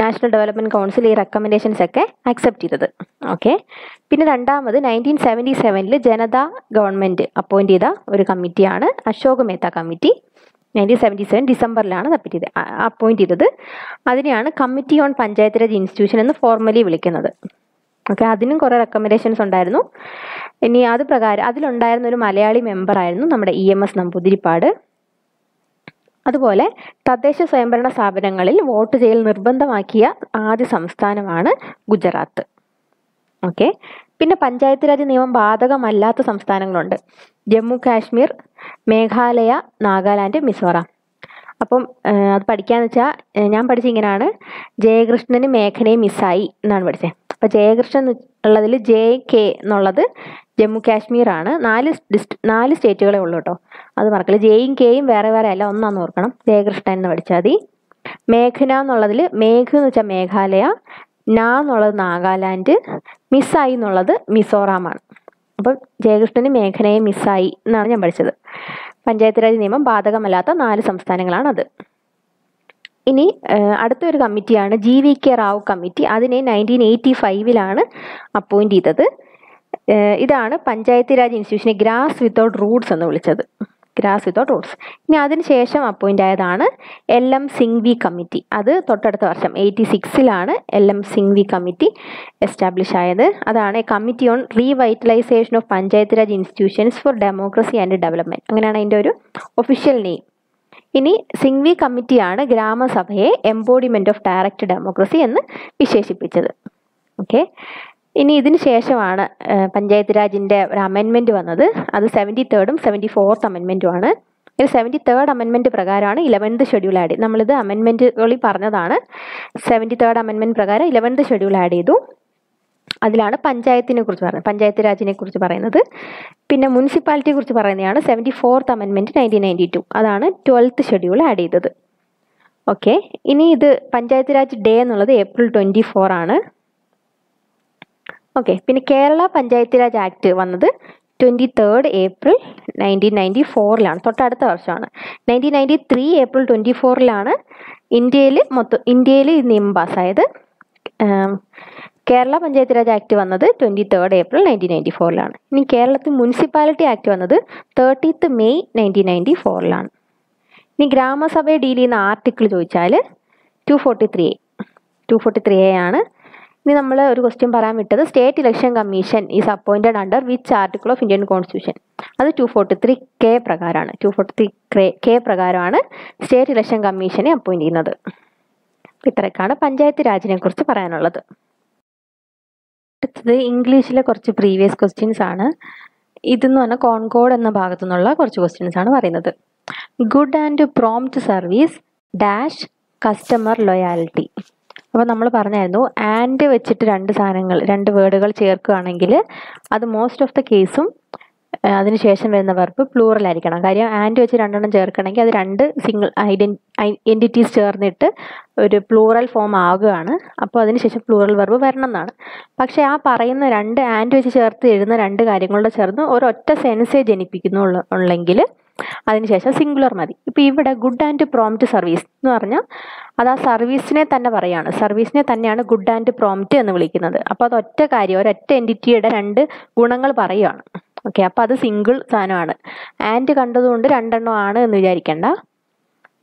നാഷണൽ ഡെവലപ്മെൻറ്റ് കൗൺസിൽ ഈ റെക്കമെൻഡേഷൻസ് ഒക്കെ അക്സെപ്റ്റ് ചെയ്തത്. ഓക്കെ, പിന്നെ രണ്ടാമത് നയൻറ്റീൻ സെവൻറ്റി സെവനിൽ ജനതാ ഗവൺമെൻറ് അപ്പോയിൻ്റ് ചെയ്ത ഒരു കമ്മിറ്റിയാണ് Ashok Mehta committee. Nineteen seventy seven ഡിസംബറിലാണ് അപ്പോയിൻ്റ് ചെയ്ത് അപ്പോയിൻ്റ് ചെയ്തത് അതിനെയാണ് committee on panchayat raj institution എന്ന് ഫോർമലി വിളിക്കുന്നത്. ഓക്കെ, അതിനും കുറേ റെക്കമെൻഡേഷൻസ് ഉണ്ടായിരുന്നു. ഇനി അത് പ്രകാരം അതിലുണ്ടായിരുന്ന ഒരു മലയാളി മെമ്പറായിരുന്നു നമ്മുടെ ഇ എം എസ് നമ്പൂതിരിപ്പാട്. അതുപോലെ തദ്ദേശ സ്വയംഭരണ സ്ഥാപനങ്ങളിൽ വോട്ട് ചെയ്യൽ നിർബന്ധമാക്കിയ ആദ്യ സംസ്ഥാനമാണ് ഗുജറാത്ത്. ഓക്കെ, പിന്നെ പഞ്ചായത്ത് രാജ് നിയമം ബാധകമല്ലാത്ത സംസ്ഥാനങ്ങളുണ്ട് ജമ്മു കാശ്മീർ, മേഘാലയ, നാഗാലാൻഡ്, മിസോറാം. അപ്പം അത് പഠിക്കാന്ന് വെച്ചാൽ ഞാൻ പഠിച്ചിങ്ങനെയാണ് ജയകൃഷ്ണന് മേഘനയെ മിസ്സായി എന്നാണ് പഠിച്ചത്. അപ്പോൾ ജയകൃഷ്ണൻ ഉള്ളതിൽ ജെ കെ എന്നുള്ളത് ജമ്മു കാശ്മീരാണ്. നാല് ഡിസ്റ്റ് നാല് സ്റ്റേറ്റുകളെ ഉള്ളൂ കേട്ടോ, അത് മറക്കില്ല. ജെയും കെയും വേറെ വേറെ അല്ല, ഒന്നാന്ന് ഓർക്കണം. ജയകൃഷ്ണൻ എന്ന് പഠിച്ചാൽ മതി. മേഘന എന്നുള്ളതിൽ മേഘ് എന്ന് വെച്ചാൽ മേഘാലയ, ന എന്നുള്ളത് നാഗാലാൻഡ്, മിസ്സായി എന്നുള്ളത് മിസോറാമാണ്. അപ്പം ജയകൃഷ്ണന് മേഘനയെ മിസ്സായി എന്നാണ് ഞാൻ പഠിച്ചത്. പഞ്ചായത്ത് രാജ് നിയമം ബാധകമല്ലാത്ത നാല് സംസ്ഥാനങ്ങളാണത്. ഇനി അടുത്തൊരു കമ്മിറ്റിയാണ് G V K Rao committee. അതിനെ നയൻറ്റീൻ എയ്റ്റി ഫൈവിലാണ് അപ്പോയിൻറ്റ് ചെയ്തത്. ഇതാണ് പഞ്ചായത്ത് രാജ് ഇൻസ്റ്റിറ്റ്യൂഷനെ ഗ്രാസ് വിത്തൗട്ട് റൂട്ട്സ് എന്ന് വിളിച്ചത്, ഗ്രാസ് വിത്തൗട്ട് റൂട്ട്സ്. ഇനി അതിനുശേഷം അപ്പോയിൻ്റ് ആയതാണ് എൽ എം സിംഗ്വി കമ്മിറ്റി. അത് തൊട്ടടുത്ത വർഷം എയ്റ്റി സിക്സിലാണ് L M Singhvi committee establish ആയത്. അതാണ് committee on revitalisation of panchayat raj institutions for democracy and development, അങ്ങനെയാണ് അതിൻ്റെ ഒരു ഒഫീഷ്യൽ നെയിം. ഇനി സിംഗ്വി കമ്മിറ്റിയാണ് ഗ്രാമസഭയെ എംബോഡിമെൻറ്റ് ഓഫ് ഡയറക്റ്റ് ഡെമോക്രസി എന്ന് വിശേഷിപ്പിച്ചത്. ഓക്കെ, ഇനി ഇതിന് ശേഷമാണ് പഞ്ചായത്ത് രാജിൻ്റെ ഒരു അമെൻമെൻറ്റ് വന്നത്. അത് സെവൻറ്റി തേർഡും സെവൻറ്റി ഫോർത്ത് അമെൻമെൻറ്റുമാണ്. ഇത് സെവൻറ്റി തേർഡ് അമെൻമെൻറ്റ് പ്രകാരമാണ് ഇലവൻത്ത് ഷെഡ്യൂൾ ആഡ് ചെയ്ത്, നമ്മളിത് അമെൻമെൻറ്റുകളിൽ പറഞ്ഞതാണ്. സെവൻറ്റി തേർഡ് അമെൻമെൻറ്റ് പ്രകാരം ഇലവൻത്ത് ഷെഡ്യൂൾ ആഡ് ചെയ്തു. അതിലാണ് പഞ്ചായത്തിനെ കുറിച്ച് പറയുന്നത്, പഞ്ചായത്ത് രാജിനെ കുറിച്ച് പറയുന്നത്. പിന്നെ മുനിസിപ്പാലിറ്റിയെ കുറിച്ച് പറയുന്നതാണ് seventy fourth amendment nineteen ninety two, അതാണ് ട്വൽത്ത് ഷെഡ്യൂൾ ആഡ് ചെയ്തത്. ഓക്കെ, ഇനി ഇത് പഞ്ചായത്ത് രാജ് ഡേ എന്നുള്ളത് ഏപ്രിൽ ട്വൻറ്റി ഫോർ ആണ്. ഓക്കെ, പിന്നെ കേരള പഞ്ചായത്ത് രാജ് ആക്ട് വന്നത് twenty third April nineteen ninety ഫോറിലാണ്, തൊട്ടടുത്ത വർഷമാണ്. Nineteen ninety three April twenty ഫോറിലാണ് ഇന്ത്യയിൽ മൊത്തം ഇന്ത്യയിൽ ഈ നിയമം പാസ്സായത്. കേരള പഞ്ചായത്ത് രാജ് ആക്ട് വന്നത് twenty third April nineteen ninety ഫോറിലാണ്. ഇനി കേരളത്തിൽ മുനിസിപ്പാലിറ്റി ആക്ട് വന്നത് തേർട്ടീത്ത് മെയ് നയൻറ്റീൻ നയൻറ്റി ഫോറിലാണ്. ഇനി ഗ്രാമസഭയെ ഡീൽ ചെയ്യുന്ന ആർട്ടിക്കിൾ ചോദിച്ചാൽ two forty three A two forty three A ആണ്. ഇനി നമ്മൾ ഒരു ക്വസ്റ്റ്യൻ പറയാൻ വിട്ടത്, state election commission is appointed under which article of Indian constitution? അത് ടു ഫോർട്ടി ത്രീ കെ പ്രകാരമാണ്, ടു ഫോർട്ടി ത്രീ കെ പ്രകാരമാണ് സ്റ്റേറ്റ് ഇലക്ഷൻ കമ്മീഷനെ അപ്പോയിൻറ്റ് ചെയ്യുന്നത്. ഇത്രയൊക്കെയാണ് പഞ്ചായത്ത് രാജിനെ കുറിച്ച് പറയാനുള്ളത്. അടുത്തത് ഇംഗ്ലീഷിലെ കുറച്ച് പ്രീവിയസ് ക്വസ്റ്റ്യൻസ് ആണ്. ഇതെന്ന് പറഞ്ഞാൽ കോൺകോഡ് എന്ന ഭാഗത്തു നിന്നുള്ള കുറച്ച് ക്വസ്റ്റ്യൻസ് ആണ് പറയുന്നത്. Good and prompt service dash customer loyalty. അപ്പോൾ നമ്മൾ പറഞ്ഞായിരുന്നു ആൻഡ് വെച്ചിട്ട് രണ്ട് സാധനങ്ങൾ രണ്ട് വേർഡുകൾ ചേർക്കുകയാണെങ്കിൽ അത് മോസ്റ്റ് ഓഫ് ദ കേസും അതിനുശേഷം വരുന്ന വെർബ് പ്ലൂറൽ ആയിരിക്കണം. കാര്യം ആൻഡ് വെച്ച് രണ്ടെണ്ണം ചേർക്കണമെങ്കിൽ അത് രണ്ട് സിംഗിൾ ഐഡൻറ്റിറ്റീസ് ചേർന്നിട്ട് ഒരു പ്ലൂറൽ ഫോം ആവുകയാണ്. അപ്പോൾ അതിനുശേഷം പ്ലൂറൽ വെർബ് വരണം എന്നാണ്. പക്ഷേ ആ പറയുന്ന രണ്ട് ആൻഡ് വെച്ച് ചേർത്ത് എഴുതുന്ന രണ്ട് കാര്യങ്ങളുടെ ചേർന്ന് ഒരൊറ്റ സെൻസേ ജനിപ്പിക്കുന്നുള്ളൂ ഉള്ളെങ്കിൽ അതിനുശേഷം സിംഗുലർ മതി. ഇപ്പോൾ ഇവിടെ ഗുഡ് ആൻഡ് പ്രോംപ്റ്റ് സർവീസ് എന്ന് പറഞ്ഞാൽ അത് ആ സർവീസിനെ തന്നെ പറയുകയാണ്, സർവീസിനെ തന്നെയാണ് ഗുഡ് ആൻഡ് പ്രോംപ്റ്റ് എന്ന് വിളിക്കുന്നത്. അപ്പോൾ അത് ഒറ്റ കാര്യം ഒരൊറ്റ എൻറ്റിറ്റിയുടെ രണ്ട് ഗുണങ്ങൾ പറയുകയാണ്. ഓക്കെ, അപ്പോൾ അത് സിംഗിൾ സാധനമാണ്. ആൻഡ് കണ്ടതുകൊണ്ട് രണ്ടെണ്ണം ആണ് എന്ന് വിചാരിക്കേണ്ട.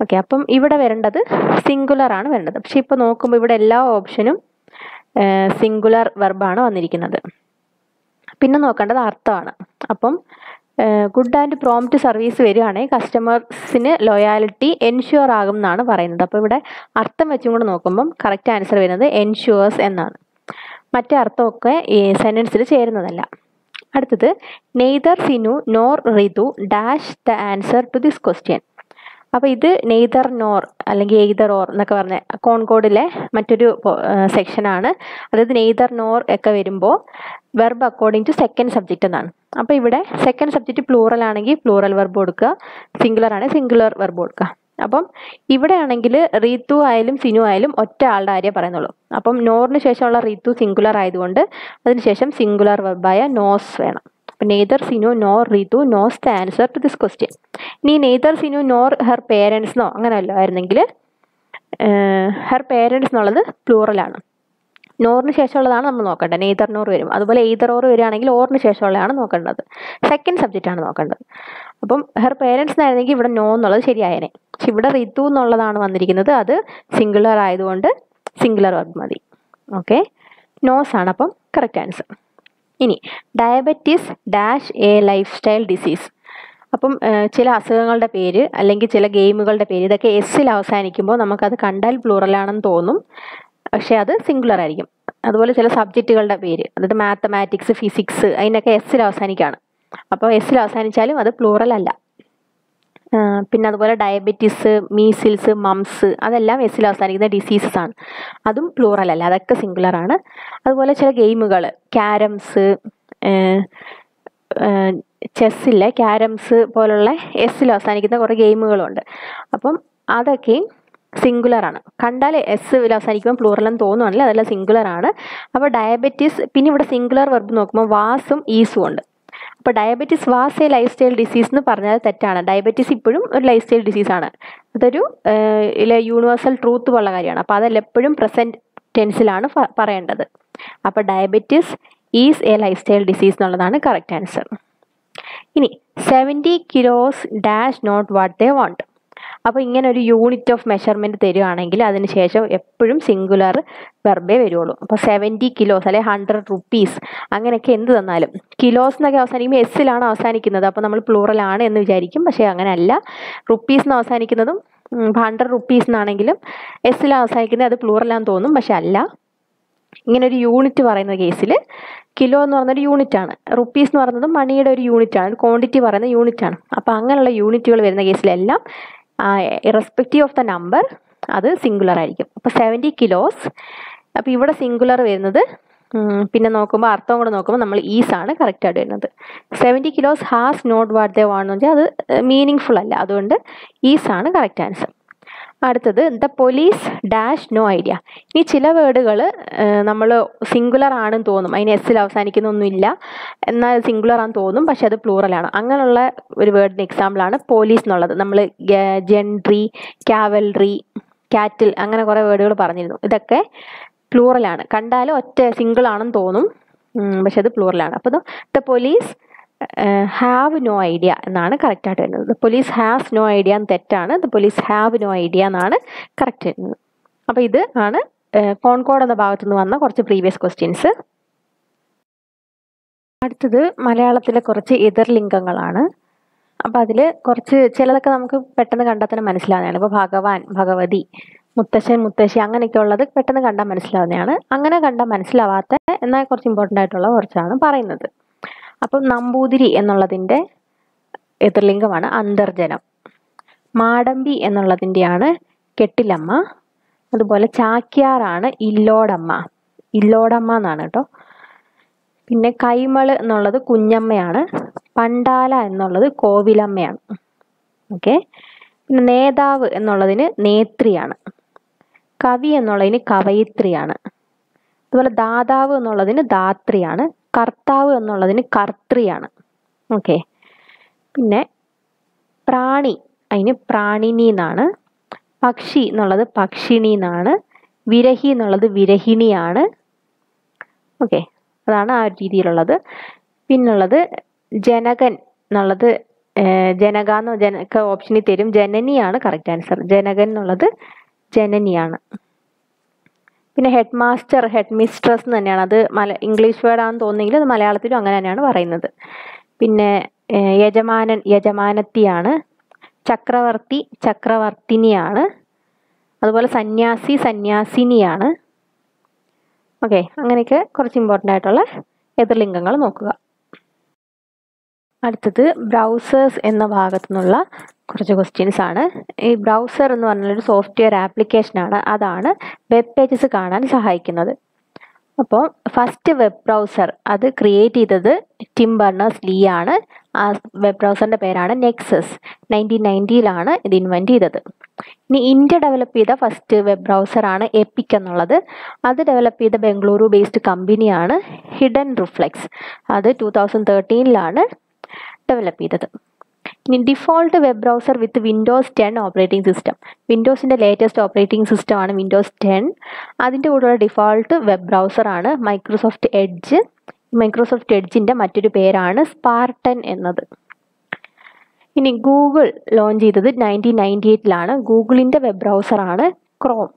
ഓക്കെ, അപ്പം ഇവിടെ വരേണ്ടത് സിംഗുലറാണ് വരേണ്ടത്. പക്ഷെ ഇപ്പോൾ നോക്കുമ്പോൾ ഇവിടെ എല്ലാ ഓപ്ഷനും സിംഗുലർ വെർബാണ് വന്നിരിക്കുന്നത്. പിന്നെ നോക്കേണ്ടത് അർത്ഥമാണ്. അപ്പം ഗുഡ് ആൻഡ് പ്രോംപ്റ്റ് സർവീസ് വരികയാണെങ്കിൽ കസ്റ്റമേഴ്സിന് ലോയാലിറ്റി എൻഷുവർ ആകും എന്നാണ് പറയുന്നത്. അപ്പോൾ ഇവിടെ അർത്ഥം വെച്ചും കൂടെ നോക്കുമ്പം കറക്റ്റ് ആൻസർ വരുന്നത് എൻഷുവേഴ്സ് എന്നാണ്. മറ്റേ അർത്ഥമൊക്കെ ഈ സെൻറ്റൻസിൽ ചേരുന്നതല്ല. അടുത്തത് neither Sinu nor Ritu dash the answer to this question. അപ്പോൾ ഇത് നെയ്തർ നോർ അല്ലെങ്കിൽ എയ്തർ ഓർ എന്നൊക്കെ പറഞ്ഞ കോൺകോഡിലെ മറ്റൊരു സെക്ഷനാണ്. അതായത് നെയ്തർ നോർ ഒക്കെ വരുമ്പോൾ verb according to second subject എന്നാണ്. അപ്പോൾ ഇവിടെ സെക്കൻഡ് സബ്ജക്റ്റ് പ്ലൂറൽ ആണെങ്കിൽ പ്ലൂറൽ വെർബ് കൊടുക്കുക, സിംഗുലർ ആണെങ്കിൽ സിംഗുലർ വെർബ് കൊടുക്കുക. അപ്പം ഇവിടെ ആണെങ്കിൽ റീതു ആയാലും സിനു ആയാലും ഒറ്റ ആളുടെ ആര്യ പറയുന്നുള്ളൂ. അപ്പം നോറിന് ശേഷമുള്ള റീതു സിംഗുലർ ആയതുകൊണ്ട് അതിനുശേഷം സിംഗുലർ വെർബായ നോസ് വേണം. അപ്പം neither Sinu nor Ritu knows the answer to this question. ഇനി നെയ്തർ സിനു നോർ ഹെർ പേരൻസ്ന്നോ അങ്ങനെയല്ലോ ആയിരുന്നെങ്കിൽ ഹെർ പേരൻസ് എന്നുള്ളത് പ്ലൂറലാണ്. നോറിന് ശേഷമുള്ളതാണ് നമ്മൾ നോക്കേണ്ടത്, നെയ്തർ നോർ വരും. അതുപോലെ എയ്തർ ഓർ വരികയാണെങ്കിൽ ഓറിന് ശേഷമുള്ളതാണ് നോക്കേണ്ടത്, സെക്കൻഡ് സബ്ജക്റ്റാണ് നോക്കേണ്ടത്. അപ്പം ഹെർ പേരൻസ് എന്നായിരുന്നെങ്കിൽ ഇവിടെ നോ എന്നുള്ളത് ശരിയായനെ. പക്ഷെ ഇവിടെ റിതു എന്നുള്ളതാണ് വന്നിരിക്കുന്നത്, അത് സിംഗുലർ ആയതുകൊണ്ട് സിംഗുലർ വെർബ് മതി. ഓക്കെ, നോസാണ് അപ്പം കറക്റ്റ് ആൻസർ. ഇനി diabetes dash a life style disease. അപ്പം ചില അസുഖങ്ങളുടെ പേര് അല്ലെങ്കിൽ ചില ഗെയിമുകളുടെ പേര് ഇതൊക്കെ എസ്സിൽ അവസാനിക്കുമ്പോൾ നമുക്കത് കണ്ടാൽ പ്ലൂറലാണെന്ന് തോന്നും, പക്ഷേ അത് സിംഗുലർ ആയിരിക്കും. അതുപോലെ ചില സബ്ജക്റ്റുകളുടെ പേര്, അതായത് മാത്തമാറ്റിക്സ് ഫിസിക്സ് അതിനൊക്കെ എസ്സിൽ അവസാനിക്കുകയാണ്. അപ്പോൾ എസ്സിൽ അവസാനിച്ചാലും അത് പ്ലൂറൽ അല്ല. പിന്നെ അതുപോലെ ഡയബറ്റീസ് മീസിൽസ് മംസ് അതെല്ലാം എസ്സിൽ അവസാനിക്കുന്ന ഡിസീസസ് ആണ്, അതും പ്ലൂറൽ അല്ല, അതൊക്കെ സിംഗുലർ ആണ്. അതുപോലെ ചില ഗെയിമുകൾ ക്യാരംസ് ചെസ്സിലെ ക്യാരംസ് പോലുള്ള എസ്സിൽ അവസാനിക്കുന്ന കുറേ ഗെയിമുകളുണ്ട്. അപ്പം അതൊക്കെയും സിംഗുലറാണ്. കണ്ടാൽ എസ് അവസാനിക്കുമ്പോൾ പ്ലൂറലെന്ന് തോന്നുകയാണെങ്കിൽ അതെല്ലാം സിംഗുലറാണ്. അപ്പോൾ ഡയബറ്റീസ്, പിന്നെ ഇവിടെ സിംഗുലർ വെർബ് നോക്കുമ്പോൾ വാസും ഈസും ഉണ്ട്. അപ്പോൾ diabetes was a life style disease എന്ന് പറഞ്ഞാൽ തെറ്റാണ്. ഡയബറ്റീസ് ഇപ്പോഴും ഒരു ലൈഫ് സ്റ്റൈൽ ഡിസീസാണ്. അതൊരു യൂണിവേഴ്സൽ ട്രൂത്ത് ഉള്ള കാര്യമാണ്. അപ്പോൾ അതെല്ലാം എപ്പോഴും പ്രസൻറ്റ് ടെൻസിലാണ് പറയേണ്ടത്. അപ്പോൾ diabetes is a life style disease എന്നുള്ളതാണ് കറക്റ്റ് ആൻസർ. ഇനി seventy kilos dash not what they want. അപ്പോൾ ഇങ്ങനെ ഒരു യൂണിറ്റ് ഓഫ് മെഷർമെൻറ്റ് തരുവാണെങ്കിൽ അതിന് ശേഷം എപ്പോഴും സിംഗുലർ വെർബേ വരുള്ളൂ. അപ്പോൾ സെവൻറ്റി കിലോസ് അല്ലെങ്കിൽ ഹൺഡ്രഡ് റുപ്പീസ് അങ്ങനെയൊക്കെ എന്ത് തന്നാലും കിലോസ് എന്നൊക്കെ അവസാനിക്കുമ്പോൾ എസ്സിലാണ് അവസാനിക്കുന്നത്. അപ്പോൾ നമ്മൾ പ്ലൂറലാണ് എന്ന് വിചാരിക്കും, പക്ഷേ അങ്ങനെയല്ല. റുപ്പീസ് എന്ന് അവസാനിക്കുന്നതും ഹൺഡ്രഡ് റുപ്പീസ് എന്നാണെങ്കിലും എസ്സിലാണ് അവസാനിക്കുന്നത്, അത് പ്ലൂറലാന്ന് തോന്നും, പക്ഷെ അല്ല. ഇങ്ങനൊരു യൂണിറ്റ് പറയുന്ന കേസിൽ കിലോ എന്ന് പറയുന്നൊരു യൂണിറ്റാണ്, റുപ്പീസ് എന്ന് പറയുന്നത് മണിയുടെ ഒരു യൂണിറ്റാണ്, ക്വാണ്ടിറ്റി പറയുന്ന യൂണിറ്റാണ്. അപ്പോൾ അങ്ങനെയുള്ള യൂണിറ്റുകൾ വരുന്ന കേസിലെല്ലാം റെസ്പെക്റ്റീവ് ഓഫ് ദ നമ്പർ അത് സിംഗുലർ ആയിരിക്കും. അപ്പോൾ സെവൻറ്റി കിലോസ്, അപ്പോൾ ഇവിടെ സിംഗുലർ വരുന്നത് പിന്നെ നോക്കുമ്പോൾ അർത്ഥം കൂടെ നോക്കുമ്പോൾ നമ്മൾ ഈസാണ് കറക്റ്റായിട്ട് വരുന്നത്. Seventy kilos has not what they want എന്ന് വെച്ചാൽ അത് മീനിങ് ഫുൾ അല്ല, അതുകൊണ്ട് ഈസാണ് കറക്റ്റ് ആൻസർ. അടുത്തത് the police dash no idea. ഇനി ചില വേർഡുകൾ നമ്മൾ സിംഗുലർ ആണെന്ന് തോന്നും, അതിന് എസ്സിൽ അവസാനിക്കുന്നൊന്നുമില്ല, എന്നാൽ സിംഗുലർ ആണെന്ന് തോന്നും, പക്ഷെ അത് പ്ലൂറലാണ്. അങ്ങനെയുള്ള ഒരു വേർഡിന് എക്സാമ്പിളാണ് പോലീസ് എന്നുള്ളത്. നമ്മൾ ജെൻട്രി, കാവൽറി, കാറ്റിൽ അങ്ങനെ കുറേ വേർഡുകൾ പറഞ്ഞിരുന്നു. ഇതൊക്കെ പ്ലൂറലാണ്. കണ്ടാലും ഒറ്റ സിംഗിൾ ആണെന്ന് തോന്നും, പക്ഷെ അത് പ്ലൂറലാണ്. അപ്പോൾ the police have no idea എന്നാണ് കറക്റ്റായിട്ട് വരുന്നത്. The police has no idea എന്ന് തെറ്റാണ്, the police have no idea എന്നാണ് കറക്റ്റ് വരുന്നത്. അപ്പോൾ ഇത് ആണ് കോൺകോഡ് എന്ന ഭാഗത്തു നിന്ന് വന്ന കുറച്ച് പ്രീവിയസ് ക്വസ്റ്റ്യൻസ്. അടുത്തത് മലയാളത്തിലെ കുറച്ച് എതിർലിംഗങ്ങളാണ്. അപ്പോൾ അതിൽ കുറച്ച് ചിലതൊക്കെ നമുക്ക് പെട്ടെന്ന് കണ്ടാൽ തന്നെ മനസ്സിലാവുന്നതാണ്. ഇപ്പോൾ ഭഗവാൻ, ഭഗവതി, മുത്തശ്ശൻ, മുത്തശ്ശി അങ്ങനെയൊക്കെ ഉള്ളത് പെട്ടെന്ന് കണ്ടാൽ മനസ്സിലാവുന്നതാണ്. അങ്ങനെ കണ്ടാൽ മനസ്സിലാവാത്ത എന്നാൽ കുറച്ച് ഇമ്പോർട്ടൻ്റ് ആയിട്ടുള്ള കുറച്ചാണ് പറയുന്നത്. അപ്പം നമ്പൂതിരി എന്നുള്ളതിൻ്റെ എതിർലിംഗമാണ് അന്തർജനം. മാടമ്പി എന്നുള്ളതിൻ്റെയാണ് കെട്ടിലമ്മ. അതുപോലെ ചാക്യാറാണ് ഇല്ലോടമ്മ, ഇല്ലോടമ്മ എന്നാണ് കേട്ടോ. പിന്നെ കൈമള് എന്നുള്ളത് കുഞ്ഞമ്മയാണ്. പണ്ടാല എന്നുള്ളത് കോവിലമ്മയാണ്. ഓക്കെ. പിന്നെ നേതാവ് എന്നുള്ളതിന് നേത്രിയാണ്. കവി എന്നുള്ളതിന് കവയിത്രിയാണ്. അതുപോലെ ദാതാവ് എന്നുള്ളതിന് ദാത്രിയാണ്. കർത്താവ് എന്നുള്ളതിന് കർത്തൃയാണ്. ഓക്കെ. പിന്നെ പ്രാണി, അതിന് പ്രാണിനി എന്നാണ്. പക്ഷി എന്നുള്ളത് പക്ഷിണി എന്നാണ്. വിരഹി എന്നുള്ളത് വിരഹിണിയാണ്. ഓക്കെ, അതാണ് ആ ഒരു രീതിയിലുള്ളത്. പിന്നുള്ളത് ജനകൻ എന്നുള്ളത് ജനകാന്ന് ജനക ഓപ്ഷനിൽ തരും, ജനനിയാണ് കറക്റ്റ് ആൻസർ. ജനകൻ എന്നുള്ളത് ജനനിയാണ്. പിന്നെ ഹെഡ് മാസ്റ്റർ, ഹെഡ് മിസ്ട്രസ് എന്ന് തന്നെയാണ്. അത് മല ഇംഗ്ലീഷ് വേർഡാണെന്ന് തോന്നുന്നെങ്കിൽ അത് മലയാളത്തിലും അങ്ങനെ തന്നെയാണ് പറയുന്നത്. പിന്നെ യജമാനൻ യജമാനത്തിയാണ്. ചക്രവർത്തി ചക്രവർത്തിനിയാണ്. അതുപോലെ സന്യാസി സന്യാസിനിയാണ്. ഓക്കെ, അങ്ങനെയൊക്കെ കുറച്ച് ഇമ്പോർട്ടൻ്റ് ആയിട്ടുള്ള എതിർലിംഗങ്ങൾ നോക്കുക. അടുത്തത് ബ്രൗസേഴ്സ് എന്ന ഭാഗത്തു നിന്നുള്ള കുറച്ച് ക്വസ്റ്റ്യൻസ് ആണ്. ഈ ബ്രൗസർ എന്ന് പറഞ്ഞൊരു സോഫ്റ്റ്വെയർ ആപ്ലിക്കേഷനാണ്. അതാണ് വെബ് പേജസ് കാണാൻ സഹായിക്കുന്നത്. അപ്പോൾ ഫസ്റ്റ് വെബ് ബ്രൗസർ അത് ക്രിയേറ്റ് ചെയ്തത് ടിം ബെർണേഴ്സ്-ലീ ആണ്. ആ വെബ് ബ്രൗസറിൻ്റെ പേരാണ് നെക്സസ്. നയൻറ്റീൻ നയൻറ്റിയിലാണ് ഇത് ഇൻവെൻറ്റ് ചെയ്തത്. ഇനി ഇന്ത്യ ഡെവലപ്പ് ചെയ്ത ഫസ്റ്റ് വെബ് ബ്രൗസറാണ് എപ്പിക് എന്നുള്ളത്. അത് ഡെവലപ്പ് ചെയ്ത ബംഗളൂരു ബേസ്ഡ് കമ്പനിയാണ്. ഹിഡൻ റിഫ്ലെക്സ് അത് ടൂ തൗസൻഡ് തേർട്ടീനിലാണ് ഡെവലപ്പ് ചെയ്തത്. ഇനി default web browser with Windows ten operating system, വിൻഡോസിൻ്റെ ലേറ്റസ്റ്റ് ഓപ്പറേറ്റിംഗ് സിസ്റ്റമാണ് വിൻഡോസ് ടെൻ. അതിൻ്റെ കൂടെയുള്ള ഡിഫോൾട്ട് വെബ് ബ്രൗസറാണ് മൈക്രോസോഫ്റ്റ് എഡ്ജ്. മൈക്രോസോഫ്റ്റ് എഡ്ജിൻ്റെ മറ്റൊരു പേരാണ് സ്പാർട്ടൻ എന്നത്. ഇനി ഗൂഗിൾ ലോഞ്ച് ചെയ്തത് നയൻറ്റീൻ നയൻറ്റി എയ്റ്റിലാണ്. ഗൂഗിളിൻ്റെ വെബ് ബ്രൗസറാണ് ക്രോം.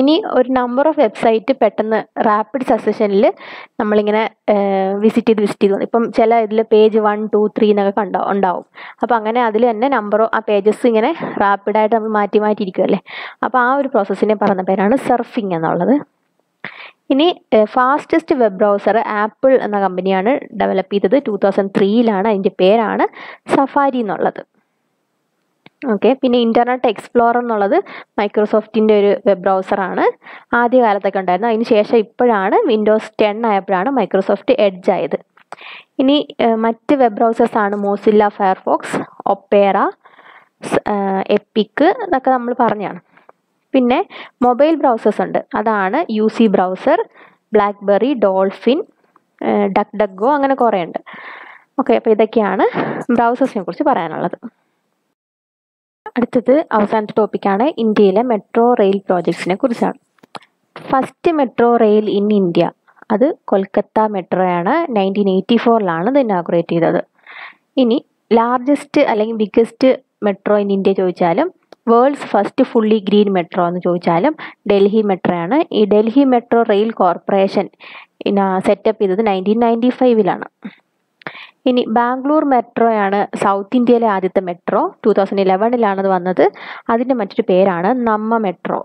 ഇനി ഒരു നമ്പർ ഓഫ് വെബ്സൈറ്റ് പെട്ടെന്ന് റാപ്പിഡ് സക്സഷനിൽ നമ്മളിങ്ങനെ വിസിറ്റ് ചെയ്ത് വിസിറ്റ് ചെയ്ത് ഇപ്പം ചില ഇതിൽ പേജ് വൺ ടു ത്രീ എന്നൊക്കെ കണ്ടോ ഉണ്ടാവും. അപ്പോൾ അങ്ങനെ അതിൽ തന്നെ നമ്പറോ ആ പേജസ് ഇങ്ങനെ റാപ്പിഡായിട്ട് നമ്മൾ മാറ്റി മാറ്റിയിരിക്കുമല്ലേ. അപ്പോൾ ആ ഒരു പ്രോസസ്സിനെ പറഞ്ഞ പേരാണ് സർഫിംഗ് എന്നുള്ളത്. ഇനി ഫാസ്റ്റസ്റ്റ് വെബ് ബ്രൗസർ ആപ്പിൾ എന്ന കമ്പനിയാണ് ഡെവലപ്പ് ചെയ്തത്. ടൂ തൗസൻഡ് ത്രീയിലാണ്. അതിൻ്റെ പേരാണ് സഫാരി എന്നുള്ളത്. ഓക്കെ. പിന്നെ ഇൻ്റർനെറ്റ് എക്സ്പ്ലോറർ എന്നുള്ളത് മൈക്രോസോഫ്റ്റിൻ്റെ ഒരു വെബ് ബ്രൗസറാണ്. ആദ്യ കാലത്തൊക്കെ ഉണ്ടായിരുന്നു. അതിന് ശേഷം ഇപ്പോഴാണ് വിൻഡോസ് ടെൻ ആയപ്പോഴാണ് മൈക്രോസോഫ്റ്റ് എഡ്ജ് ആയത്. ഇനി മറ്റ് വെബ് ബ്രൗസേഴ്സ് ആണ് മോസില്ല, ഫയർഫോക്സ്, ഒപ്പേറ, എപ്പിക്, ഇതൊക്കെ നമ്മൾ പറഞ്ഞാണ്. പിന്നെ മൊബൈൽ ബ്രൗസേഴ്സ് ഉണ്ട്, അതാണ് U C browser, BlackBerry, Dolphin, duck duck go, അങ്ങനെ കുറേ ഉണ്ട്. ഓക്കെ, അപ്പോൾ ഇതൊക്കെയാണ് ബ്രൗസേഴ്സിനെ കുറിച്ച് പറയാനുള്ളത്. അടുത്തത് അവസാനത്തെ ടോപ്പിക്കാണ് ഇന്ത്യയിലെ മെട്രോ റെയിൽ പ്രോജക്ട്സിനെ കുറിച്ചാണ്. First metro rail in India, അത് കൊൽക്കത്ത മെട്രോയാണ്. നയൻറ്റീൻ എയ്റ്റി ഫോറിലാണ് ഇത് ഇനാഗുറേറ്റ് ചെയ്തത്. ഇനി ലാർജസ്റ്റ് അല്ലെങ്കിൽ ബിഗ്ഗസ്റ്റ് മെട്രോ ഇൻ ഇന്ത്യ ചോദിച്ചാലും world's first fully green metro എന്ന് ചോദിച്ചാലും ഡൽഹി മെട്രോയാണ്. ഈ Delhi metro rail corporation setup ചെയ്തത് നയൻറ്റീൻ നയൻറ്റി ഫൈവിലാണ്. ഇനി ബാംഗ്ലൂർ മെട്രോയാണ് സൗത്ത് ഇന്ത്യയിലെ ആദ്യത്തെ മെട്രോ, ടൂ തൗസൻഡ് ഇലവനിലാണ് അത് വന്നത്. അതിൻ്റെ മറ്റൊരു പേരാണ് നമ്മ മെട്രോ.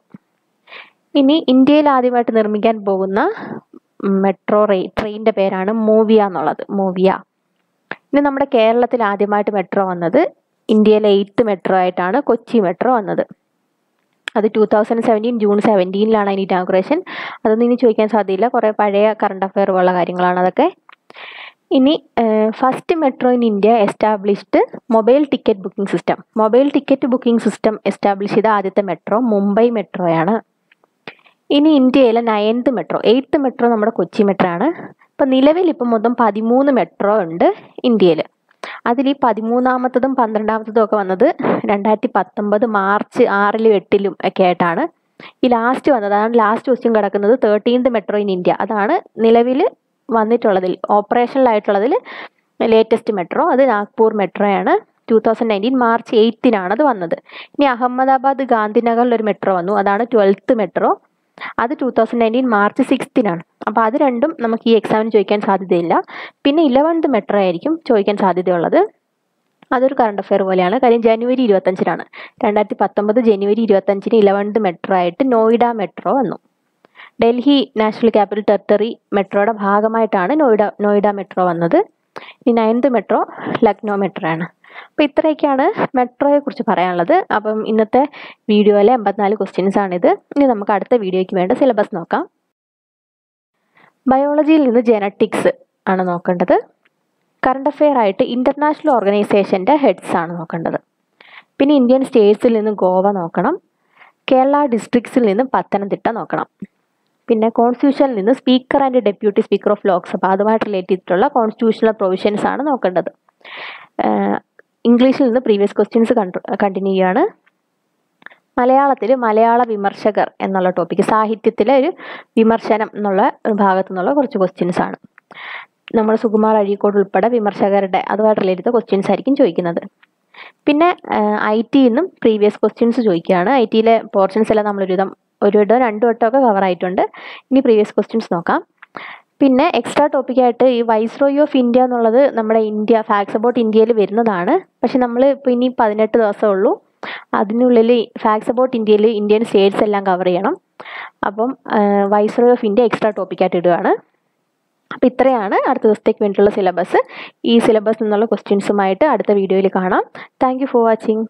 ഇനി ഇന്ത്യയിൽ ആദ്യമായിട്ട് നിർമ്മിക്കാൻ പോകുന്ന മെട്രോ റെയിൽ ട്രെയിനിൻ്റെ പേരാണ് മൂവിയ എന്നുള്ളത്, മൂവിയ. ഇനി നമ്മുടെ കേരളത്തിൽ ആദ്യമായിട്ട് മെട്രോ വന്നത് ഇന്ത്യയിലെ എയ്ത്ത് മെട്രോ ആയിട്ടാണ് കൊച്ചി മെട്രോ വന്നത്. അത് ടൂ തൗസൻഡ് സെവൻറ്റീൻ ജൂൺ സെവൻറ്റീനിലാണ് അതിൻ്റെ ഇനാഗുറേഷൻ. അതൊന്നും ഇനി ചോദിക്കാൻ സാധ്യതയില്ല, കുറേ പഴയ കറണ്ട് അഫെയർ ഉള്ള കാര്യങ്ങളാണ് അതൊക്കെ. ഇനി first metro in India established mobile ticket booking system, mobile ticket booking system establish ചെയ്ത ആദ്യത്തെ മെട്രോ മുംബൈ മെട്രോയാണ്. ഇനി ഇന്ത്യയിലെ നയൻത്ത് മെട്രോ, എയ്ത്ത് മെട്രോ നമ്മുടെ കൊച്ചി മെട്രോ ആണ്. ഇപ്പം നിലവിൽ ഇപ്പം മൊത്തം പതിമൂന്ന് മെട്രോ ഉണ്ട് ഇന്ത്യയിൽ. അതിൽ ഈ പതിമൂന്നാമത്തതും പന്ത്രണ്ടാമത്തതും ഒക്കെ വന്നത് രണ്ടായിരത്തി പത്തൊമ്പത് മാർച്ച് ആറിലും എട്ടിലും ഒക്കെ ആയിട്ടാണ്. ഈ ലാസ്റ്റ് വന്നത്, അതാണ് ലാസ്റ്റ് ക്വസ്റ്റ്യൻ കിടക്കുന്നത്, തേർട്ടീൻത് മെട്രോ ഇൻ ഇന്ത്യ. അതാണ് നിലവിൽ വന്നിട്ടുള്ളതിൽ ഓപ്പറേഷനിലായിട്ടുള്ളതിൽ ലേറ്റസ്റ്റ് മെട്രോ, അത് നാഗ്പൂർ മെട്രോയാണ്. ടൂ തൗസൻഡ് നയൻറ്റീൻ മാർച്ച് എയ്റ്റിനാണ് അത് വന്നത്. ഇനി അഹമ്മദാബാദ് ഗാന്ധിനഗറിലൊരു മെട്രോ വന്നു, അതാണ് ട്വൽത്ത് മെട്രോ. അത് ടൂ തൗസൻഡ് നയൻറ്റീൻ മാർച്ച് സിക്സ്ത്തിനാണ്. അപ്പോൾ അത് രണ്ടും നമുക്ക് ഈ എക്സാമിന് ചോദിക്കാൻ സാധ്യതയില്ല. പിന്നെ ഇലവൻത്ത് മെട്രോ ആയിരിക്കും ചോദിക്കാൻ സാധ്യതയുള്ളത്. അതൊരു കറണ്ട് അഫെയർ പോലെയാണ്, കാര്യം ജനുവരി ഇരുപത്തഞ്ചിനാണ്, രണ്ടായിരത്തി പത്തൊമ്പത് ജനുവരി ഇരുപത്തഞ്ചിന് ഇലവൻത്ത് മെട്രോ ആയിട്ട് നോയിഡ മെട്രോ വന്നു. ഡൽഹി നാഷണൽ ക്യാപിറ്റൽ ടെറിട്ടറി മെട്രോയുടെ ഭാഗമായിട്ടാണ് നോയിഡ നോയിഡ മെട്രോ വന്നത്. ഈ നയൻത്ത് മെട്രോ ലക്നോ മെട്രോ ആണ്. അപ്പോൾ ഇത്രയൊക്കെയാണ് മെട്രോയെ കുറിച്ച് പറയാനുള്ളത്. അപ്പം ഇന്നത്തെ വീഡിയോയിലെ എൺപത്തിനാല് ക്വസ്റ്റ്യൻസ് ആണിത്. ഇനി നമുക്ക് അടുത്ത വീഡിയോയ്ക്ക് വേണ്ട സിലബസ് നോക്കാം. ബയോളജിയിൽ നിന്ന് ജെനറ്റിക്സ് ആണ് നോക്കേണ്ടത്. കറണ്ട് അഫെയർ ആയിട്ട് ഇൻ്റർനാഷണൽ ഓർഗനൈസേഷൻ്റെ ഹെഡ്സ് ആണ് നോക്കേണ്ടത്. പിന്നെ ഇന്ത്യൻ സ്റ്റേറ്റ്സിൽ നിന്ന് ഗോവ നോക്കണം. കേരള ഡിസ്ട്രിക്ട്സിൽ നിന്ന് പത്തനംതിട്ട നോക്കണം. പിന്നെ കോൺസ്റ്റിറ്റ്യൂഷനിൽ നിന്ന് speaker and deputy speaker of Lok Sabha, അതുമായിട്ട് റിലേറ്റ് ചെയ്തിട്ടുള്ള കോൺസ്റ്റിറ്റ്യൂഷണൽ പ്രൊവിഷൻസ് ആണ് നോക്കേണ്ടത്. ഇംഗ്ലീഷിൽ നിന്ന് പ്രീവിയസ് ക്വസ്റ്റ്യൻസ് കണ്ടിന്യൂ ചെയ്യുകയാണ്. മലയാളത്തിൽ മലയാള വിമർശകർ എന്നുള്ള ടോപ്പിക്ക്, സാഹിത്യത്തിലെ ഒരു വിമർശനം എന്നുള്ള ഭാഗത്തു നിന്നുള്ള കുറച്ച് ക്വസ്റ്റ്യൻസ് ആണ്. നമ്മൾ സുകുമാർ അഴീക്കോട് ഉൾപ്പെടെ വിമർശകരുടെ അതുമായിട്ട് റിലേറ്റ് ചെയ്ത ക്വസ്റ്റ്യൻസ് ആയിരിക്കും ചോദിക്കുന്നത്. പിന്നെ ഐ ടിയിൽ നിന്നും പ്രീവിയസ് ക്വസ്റ്റ്യൻസ് ചോദിക്കുകയാണ്. ഐ ടിയിലെ പോർഷൻസ് എല്ലാം നമ്മളൊരുവിധം ഒരു വട്ടം രണ്ട് വട്ടമൊക്കെ കവറായിട്ടുണ്ട്. ഇനി പ്രീവിയസ് ക്വസ്റ്റ്യൻസ് നോക്കാം. പിന്നെ എക്സ്ട്രാ ടോപ്പിക്കായിട്ട് ഈ വൈസ്രോയി ഓഫ് ഇന്ത്യ എന്നുള്ളത് നമ്മുടെ ഇന്ത്യ ഫാക്ട്സ് അബൌട്ട് ഇന്ത്യയിൽ വരുന്നതാണ്. പക്ഷെ നമ്മൾ ഇപ്പോൾ ഇനി പതിനെട്ട് ദിവസമേ ഉള്ളൂ, അതിനുള്ളിൽ ഫാക്ട്സ് അബൌട്ട് ഇന്ത്യയിൽ ഇന്ത്യൻ സ്റ്റേറ്റ്സ് എല്ലാം കവർ ചെയ്യണം. അപ്പം വൈസ്രോയി ഓഫ് ഇന്ത്യ എക്സ്ട്രാ ടോപ്പിക്കായിട്ട് ഇടുകയാണ്. അപ്പം ഇത്രയാണ് അടുത്ത ദിവസത്തേക്ക് വേണ്ടിയിട്ടുള്ള സിലബസ്. ഈ സിലബസ് എന്നുള്ള ക്വസ്റ്റ്യൻസുമായിട്ട് അടുത്ത വീഡിയോയിൽ കാണാം. Thank you for watching.